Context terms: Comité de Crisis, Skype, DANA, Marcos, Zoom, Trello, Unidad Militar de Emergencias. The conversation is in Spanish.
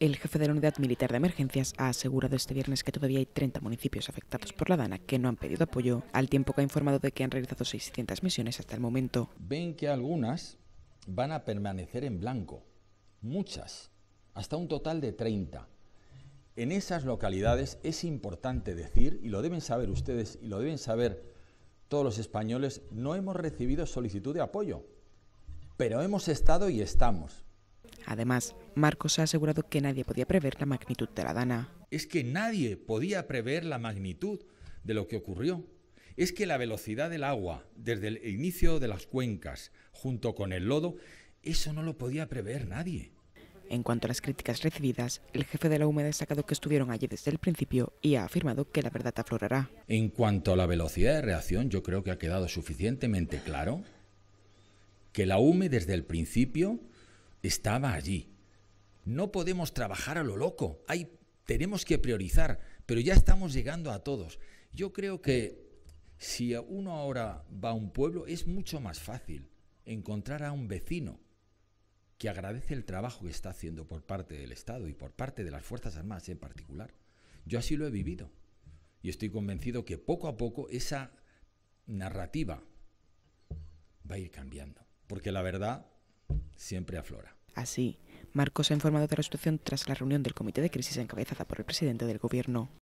El jefe de la Unidad Militar de Emergencias ha asegurado este viernes que todavía hay 30 municipios afectados por la DANA que no han pedido apoyo, al tiempo que ha informado de que han realizado 600 misiones hasta el momento. Ven que algunas van a permanecer en blanco, muchas, hasta un total de 30. En esas localidades es importante decir, y lo deben saber ustedes y lo deben saber todos los españoles, no hemos recibido solicitud de apoyo, pero hemos estado y estamos. Además, Marcos ha asegurado que nadie podía prever la magnitud de la DANA. Es que nadie podía prever la magnitud de lo que ocurrió. Es que la velocidad del agua, desde el inicio de las cuencas, junto con el lodo, eso no lo podía prever nadie. En cuanto a las críticas recibidas, el jefe de la UME ha destacado que estuvieron allí desde el principio y ha afirmado que la verdad aflorará. En cuanto a la velocidad de reacción, yo creo que ha quedado suficientemente claro que la UME desde el principio estaba allí. No podemos trabajar a lo loco, tenemos que priorizar, pero ya estamos llegando a todos. Yo creo que si uno ahora va a un pueblo es mucho más fácil encontrar a un vecino que agradece el trabajo que está haciendo por parte del Estado y por parte de las Fuerzas Armadas en particular. Yo así lo he vivido y estoy convencido que poco a poco esa narrativa va a ir cambiando, porque la verdad siempre aflora. Así, Marcos ha informado de la situación tras la reunión del Comité de Crisis encabezada por el presidente del Gobierno.